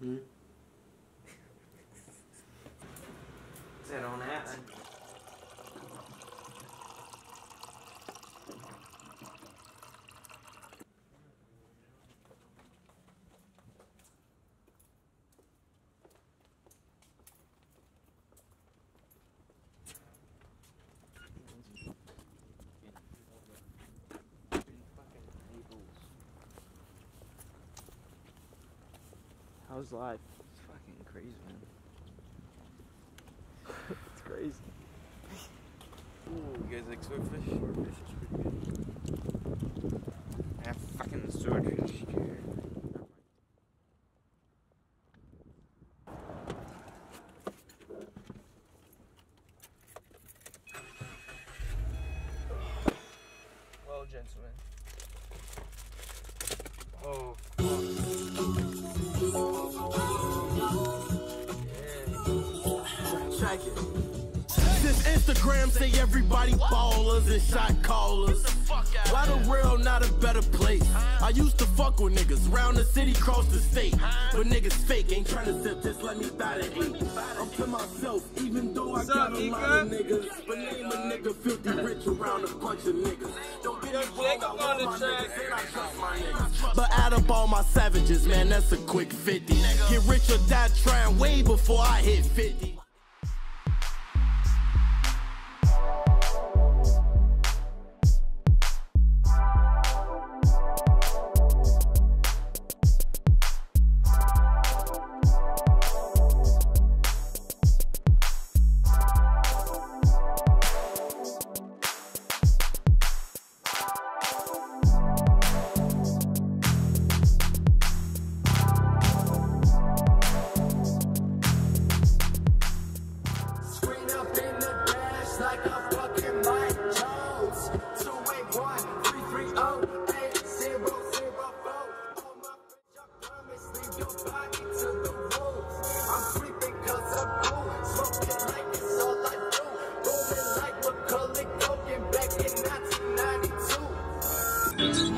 Hmm? That don't happen. How's life? It's fucking crazy, man. It's crazy. Ooh, you guys like swordfish? Swordfish is pretty good. I have fucking swordfish here. Well, gentlemen. Oh, fuck. Since Instagram say everybody ballers and shot callers, why the world not a better place? I used to fuck with niggas round the city, cross the state, but niggas fake ain't tryna sip this. Let me buy the 8. I'm to myself, even though I got a lot of niggas, but name a nigga 50 rich around a bunch of niggas. Don't get me wrong, I want my niggas and I trust my niggas, but add up all my savages, man, that's a quick 50. Get rich or die trying way before I hit 50.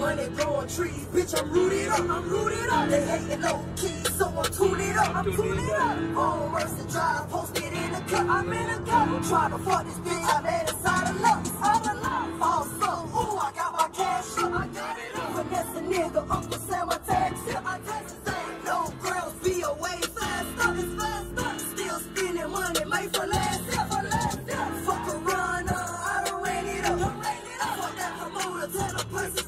Money throwing trees, bitch, I'm rooted up. They hating low key, so I'm tuned it up. On Mercy Drive, posted in the cup, I'm in the cup. I'm trying to fuck this bitch, I made it side of luck, Also, ooh, I got my cash up, I got it up. Finesse a nigga, Uncle Sam, my tax up, my taxes ain't no girls, be away faster, it's faster. Still spending money, made for last year, Fuck a runner, I done ran it up, Fuck that promoter, tell the pussies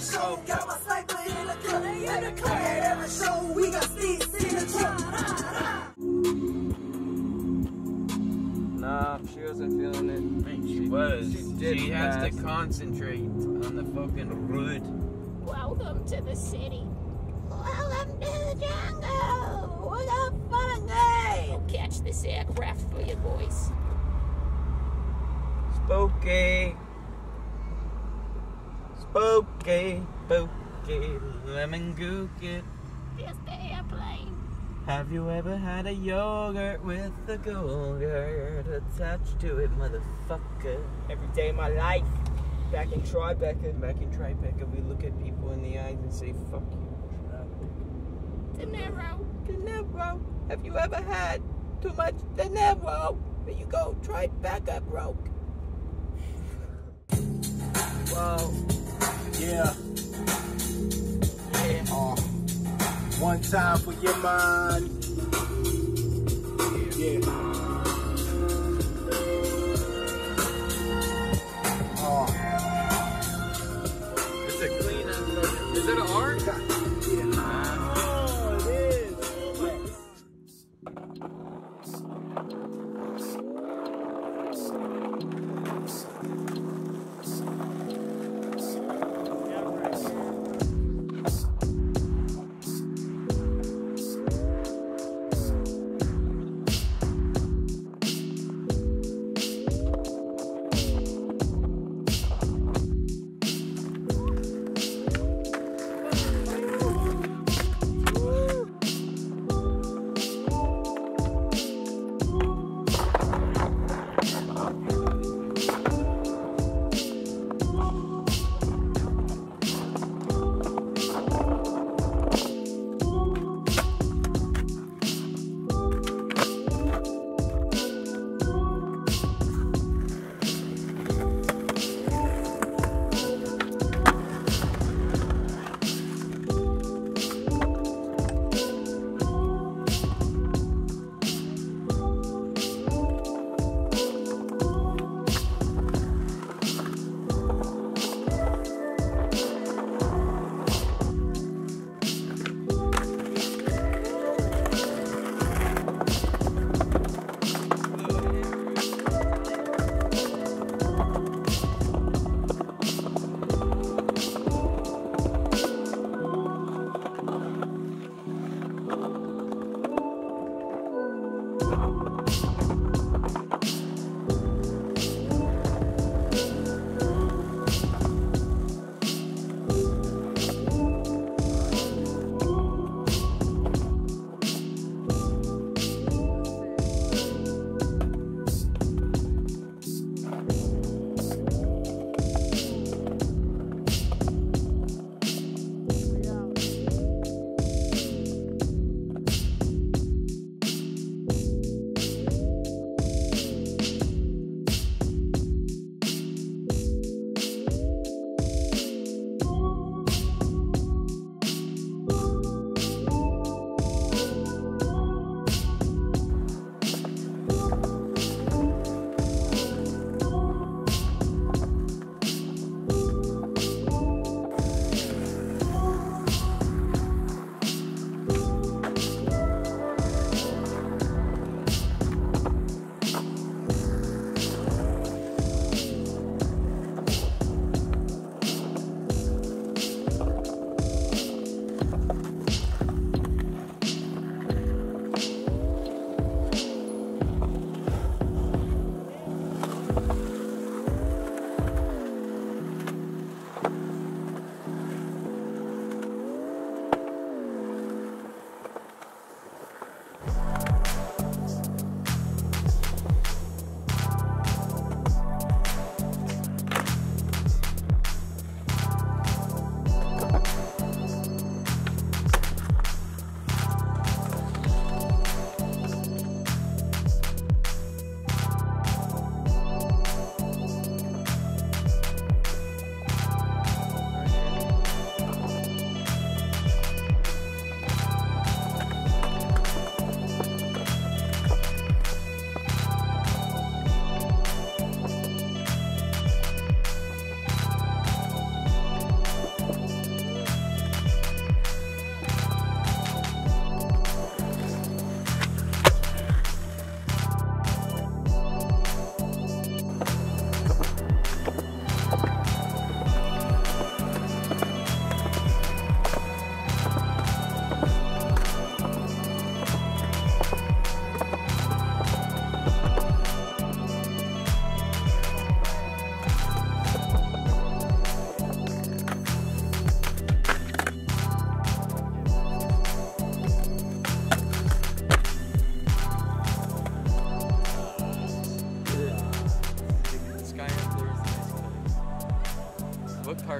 show. Got my sniper in the club, At every show, we got sticks in the truck. Nah, she wasn't feeling it. Man, she was. She has fast. To concentrate on the fucking road. Welcome to the city. Welcome to the jungle. We got fun game. Catch this aircraft for you boys. Spooky. Spooky, lemon gookie. Just the airplane. Have you ever had a yogurt with a yogurt attached to it, motherfucker? Every day of my life. Back in Tribeca, we look at people in the eyes and say, fuck you, Tribeca. De Niro. Have you ever had too much De Niro? There you go, Tribeca broke. Whoa. Yeah. One time for your mind. Yeah. It's a clean ass. Is it an R? Yeah. Oh, it is.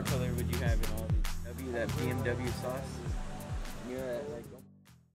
fire color would you have in all these? That BMW sauce?